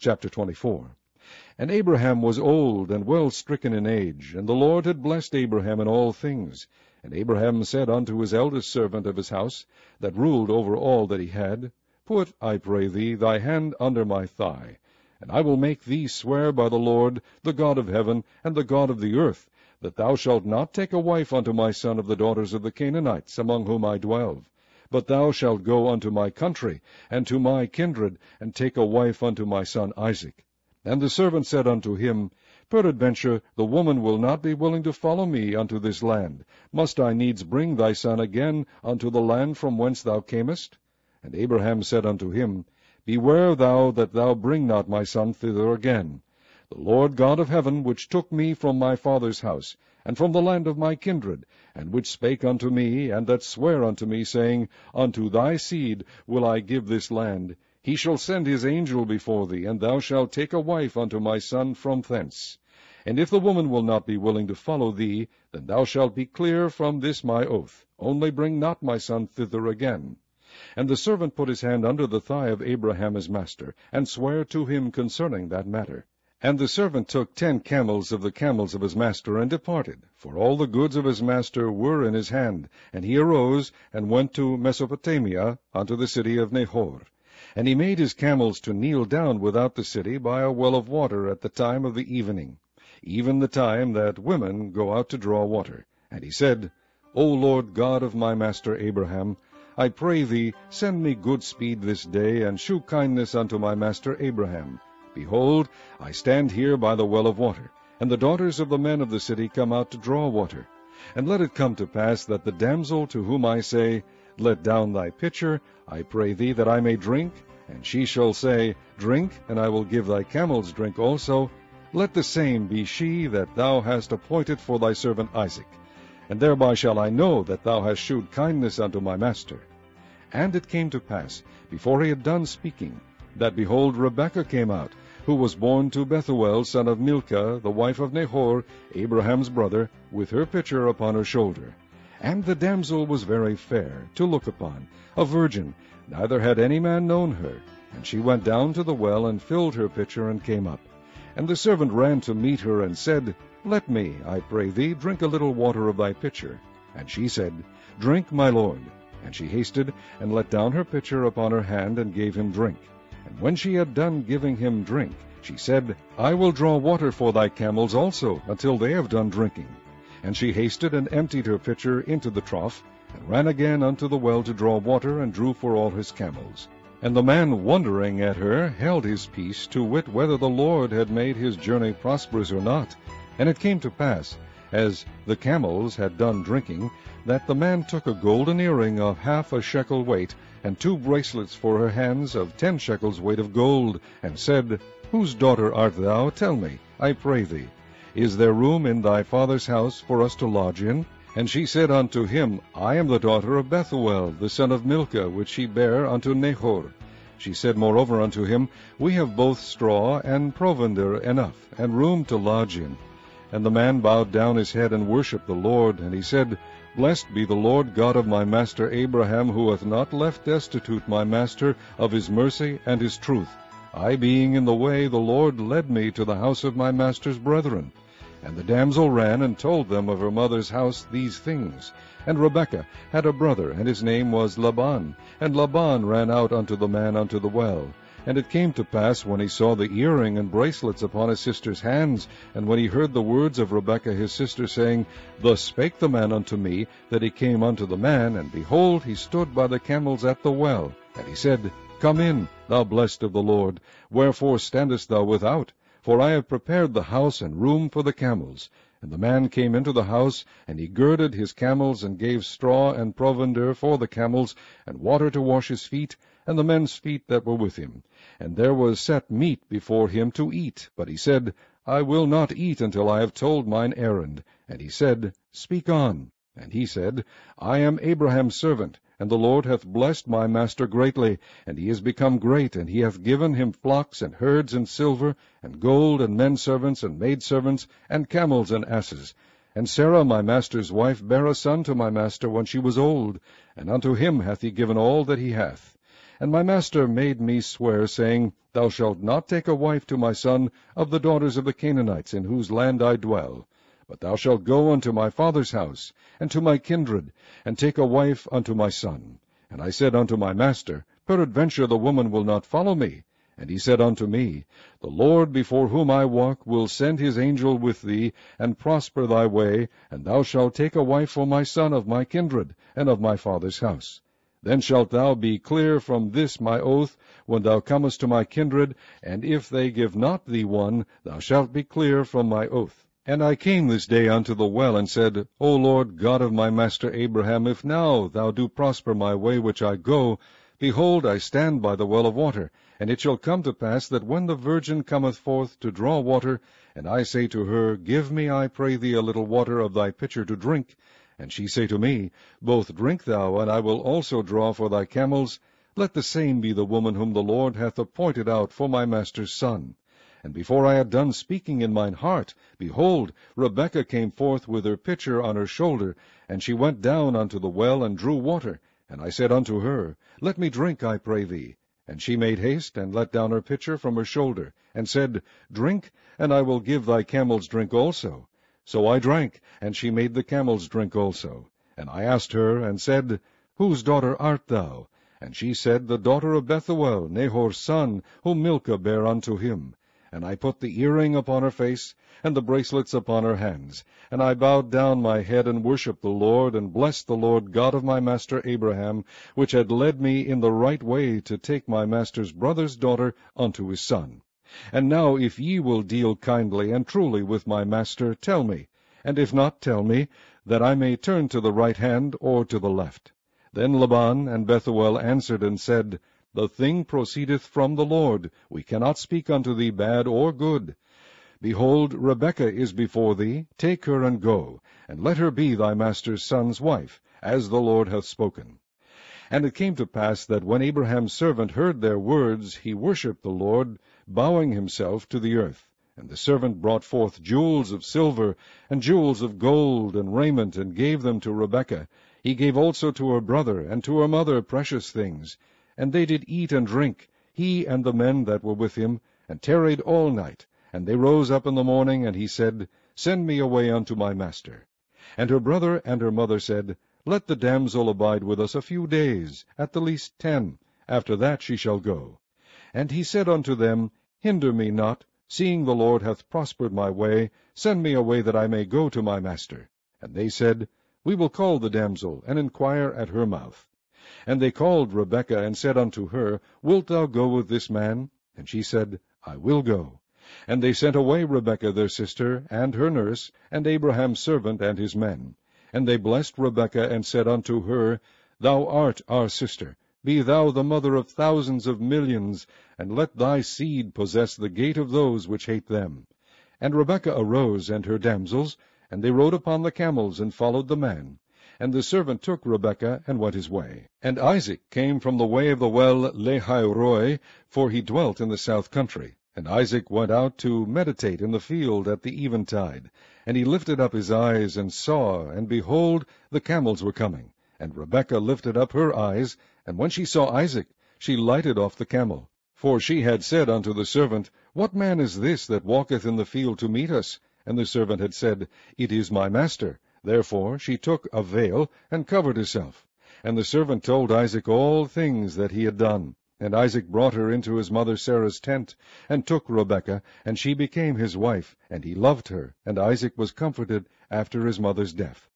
Chapter 24. And Abraham was old and well stricken in age, and the Lord had blessed Abraham in all things. And Abraham said unto his eldest servant of his house, that ruled over all that he had, Put, I pray thee, thy hand under my thigh, and I will make thee swear by the Lord, the God of heaven, and the God of the earth, that thou shalt not take a wife unto my son of the daughters of the Canaanites, among whom I dwell. But thou shalt go unto my country, and to my kindred, and take a wife unto my son Isaac. And the servant said unto him, Peradventure the woman will not be willing to follow me unto this land. Must I needs bring thy son again unto the land from whence thou camest? And Abraham said unto him, Beware thou that thou bring not my son thither again. The Lord God of heaven, which took me from my father's house, and from the land of my kindred, and which spake unto me, and that sware unto me, saying, Unto thy seed will I give this land, he shall send his angel before thee, and thou shalt take a wife unto my son from thence. And if the woman will not be willing to follow thee, then thou shalt be clear from this my oath, only bring not my son thither again. And the servant put his hand under the thigh of Abraham his master, and sware to him concerning that matter. And the servant took 10 camels of the camels of his master, and departed, for all the goods of his master were in his hand. And he arose, and went to Mesopotamia, unto the city of Nahor. And he made his camels to kneel down without the city by a well of water at the time of the evening, even the time that women go out to draw water. And he said, O Lord God of my master Abraham, I pray thee, send me good speed this day, and shew kindness unto my master Abraham. Behold, I stand here by the well of water, and the daughters of the men of the city come out to draw water. And let it come to pass that the damsel to whom I say, Let down thy pitcher, I pray thee that I may drink, and she shall say, Drink, and I will give thy camels drink also, let the same be she that thou hast appointed for thy servant Isaac. And thereby shall I know that thou hast shewed kindness unto my master. And it came to pass, before he had done speaking, that, behold, Rebekah came out, who was born to Bethuel, son of Milcah, the wife of Nahor, Abraham's brother, with her pitcher upon her shoulder. And the damsel was very fair, to look upon, a virgin, neither had any man known her. And she went down to the well, and filled her pitcher, and came up. And the servant ran to meet her, and said, Let me, I pray thee, drink a little water of thy pitcher. And she said, Drink, my lord. And she hasted, and let down her pitcher upon her hand, and gave him drink. And when she had done giving him drink, she said, I will draw water for thy camels also, until they have done drinking. And she hasted, and emptied her pitcher into the trough, and ran again unto the well to draw water, and drew for all his camels. And the man, wondering at her, held his peace, to wit whether the Lord had made his journey prosperous or not. And it came to pass, as the camels had done drinking, that the man took a golden earring of 1/2 shekel weight, and 2 bracelets for her hands of 10 shekels weight of gold, and said, Whose daughter art thou? Tell me, I pray thee. Is there room in thy father's house for us to lodge in? And she said unto him, I am the daughter of Bethuel, the son of Milcah, which she bare unto Nahor. She said moreover unto him, We have both straw and provender enough, and room to lodge in. And the man bowed down his head and worshipped the Lord, and he said, Blessed be the Lord God of my master Abraham, who hath not left destitute my master of his mercy and his truth. I being in the way, the Lord led me to the house of my master's brethren. And the damsel ran and told them of her mother's house these things. And Rebekah had a brother, and his name was Laban. And Laban ran out unto the man unto the well. And it came to pass, when he saw the earring and bracelets upon his sister's hands, and when he heard the words of Rebekah his sister, saying, Thus spake the man unto me, that he came unto the man, and behold, he stood by the camels at the well. And he said, Come in, thou blessed of the Lord. Wherefore standest thou without? For I have prepared the house and room for the camels. And the man came into the house, and he girded his camels, and gave straw and provender for the camels, and water to wash his feet, and the men's feet that were with him. And there was set meat before him to eat. But he said, I will not eat until I have told mine errand. And he said, Speak on. And he said, I am Abraham's servant, and the Lord hath blessed my master greatly, and he is become great, and he hath given him flocks and herds and silver, and gold, and men servants and maid servants, and camels and asses. And Sarah my master's wife bare a son to my master when she was old, and unto him hath he given all that he hath. And my master made me swear, saying, Thou shalt not take a wife to my son of the daughters of the Canaanites, in whose land I dwell. But thou shalt go unto my father's house, and to my kindred, and take a wife unto my son. And I said unto my master, Peradventure the woman will not follow me. And he said unto me, The Lord before whom I walk will send his angel with thee, and prosper thy way, and thou shalt take a wife for my son of my kindred, and of my father's house. Then shalt thou be clear from this my oath, when thou comest to my kindred, and if they give not thee one, thou shalt be clear from my oath. And I came this day unto the well, and said, O Lord God of my master Abraham, if now thou do prosper my way which I go, behold, I stand by the well of water, and it shall come to pass that when the virgin cometh forth to draw water, and I say to her, Give me, I pray thee, a little water of thy pitcher to drink, and she say to me, Both drink thou, and I will also draw for thy camels, let the same be the woman whom the Lord hath appointed out for my master's son. And before I had done speaking in mine heart, behold, Rebekah came forth with her pitcher on her shoulder, and she went down unto the well, and drew water. And I said unto her, Let me drink, I pray thee. And she made haste, and let down her pitcher from her shoulder, and said, Drink, and I will give thy camels drink also. So I drank, and she made the camels drink also. And I asked her, and said, Whose daughter art thou? And she said, The daughter of Bethuel, Nahor's son, whom Milcah bare unto him. And I put the earring upon her face, and the bracelets upon her hands. And I bowed down my head, and worshipped the Lord, and blessed the Lord God of my master Abraham, which had led me in the right way to take my master's brother's daughter unto his son. And now if ye will deal kindly and truly with my master, tell me, and if not, tell me, that I may turn to the right hand or to the left. Then Laban and Bethuel answered and said, The thing proceedeth from the Lord, we cannot speak unto thee bad or good. Behold, Rebekah is before thee, take her and go, and let her be thy master's son's wife, as the Lord hath spoken. And it came to pass that when Abraham's servant heard their words, he worshipped the Lord, bowing himself to the earth. And the servant brought forth jewels of silver, and jewels of gold, and raiment, and gave them to Rebekah. He gave also to her brother and to her mother precious things. And they did eat and drink, he and the men that were with him, and tarried all night. And they rose up in the morning, and he said, Send me away unto my master. And her brother and her mother said, Let the damsel abide with us a few days, at the least 10. After that she shall go. And he said unto them, Hinder me not, seeing the Lord hath prospered my way, send me away that I may go to my master. And they said, We will call the damsel, and inquire at her mouth. And they called Rebekah, and said unto her, Wilt thou go with this man? And she said, I will go. And they sent away Rebekah their sister, and her nurse, and Abraham's servant, and his men. And they blessed Rebekah, and said unto her, Thou art our sister, be thou the mother of thousands of millions, and let thy seed possess the gate of those which hate them. And Rebekah arose, and her damsels, and they rode upon the camels, and followed the man. And the servant took Rebekah, and went his way. And Isaac came from the way of the well Lehairoi, for he dwelt in the south country. And Isaac went out to meditate in the field at the eventide. And he lifted up his eyes, and saw, and behold, the camels were coming. And Rebekah lifted up her eyes, and when she saw Isaac, she lighted off the camel. For she had said unto the servant, What man is this that walketh in the field to meet us? And the servant had said, It is my master. Therefore she took a veil, and covered herself. And the servant told Isaac all things that he had done. And Isaac brought her into his mother Sarah's tent, and took Rebekah, and she became his wife, and he loved her. And Isaac was comforted after his mother's death.